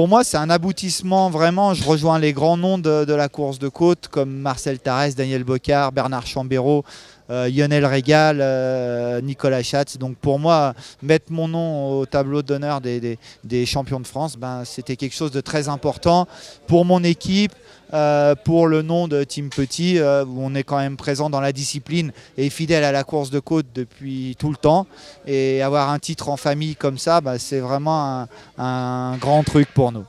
Pour moi, c'est un aboutissement vraiment. Je rejoins les grands noms de la course de côte comme Marcel Tarès, Daniel Bocard, Bernard Chambéraud, Lionel Régal, Nicolas Schatz. Donc pour moi, mettre mon nom au tableau d'honneur des champions de France, ben, c'était quelque chose de très important pour mon équipe, pour le nom de Team Petit, où on est quand même présent dans la discipline et fidèle à la course de côte depuis tout le temps. Et avoir un titre en famille comme ça, ben, c'est vraiment un grand truc pour nous.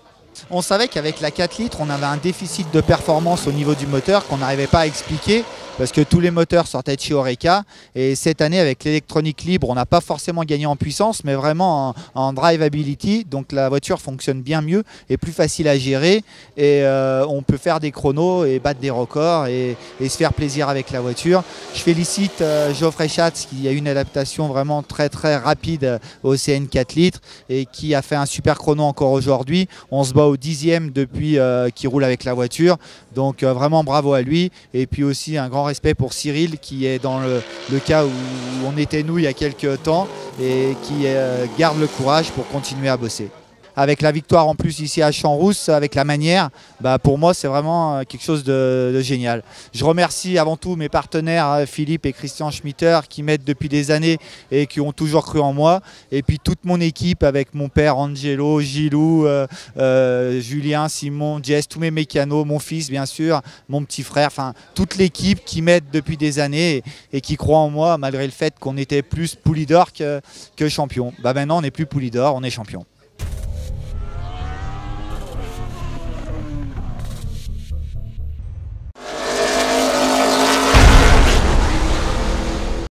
On savait qu'avec la 4 litres, on avait un déficit de performance au niveau du moteur qu'on n'arrivait pas à expliquer parce que tous les moteurs sortaient de chez Oreca. Et cette année, avec l'électronique libre, on n'a pas forcément gagné en puissance, mais vraiment en drivability. Donc la voiture fonctionne bien mieux et plus facile à gérer. Et on peut faire des chronos et battre des records et se faire plaisir avec la voiture. Je félicite Geoffrey Schatz qui a eu une adaptation vraiment très rapide au CN 4 litres et qui a fait un super chrono encore aujourd'hui. On se bat au 10e depuis qu'il roule avec la voiture. Donc vraiment bravo à lui. Et puis aussi un grand respect pour Cyril qui est dans le cas où on était nous il y a quelques temps et qui garde le courage pour continuer à bosser. Avec la victoire en plus ici à Chamrousse, avec la manière, bah pour moi c'est vraiment quelque chose de génial. Je remercie avant tout mes partenaires Philippe et Christian Schmitter qui m'aident depuis des années et qui ont toujours cru en moi. Et puis toute mon équipe avec mon père Angelo, Gilou, Julien, Simon, Jess, tous mes mécanos, mon fils bien sûr, mon petit frère, enfin toute l'équipe qui m'aide depuis des années et qui croit en moi malgré le fait qu'on était plus Poulidor que champion. Bah maintenant on n'est plus Poulidor, on est champion.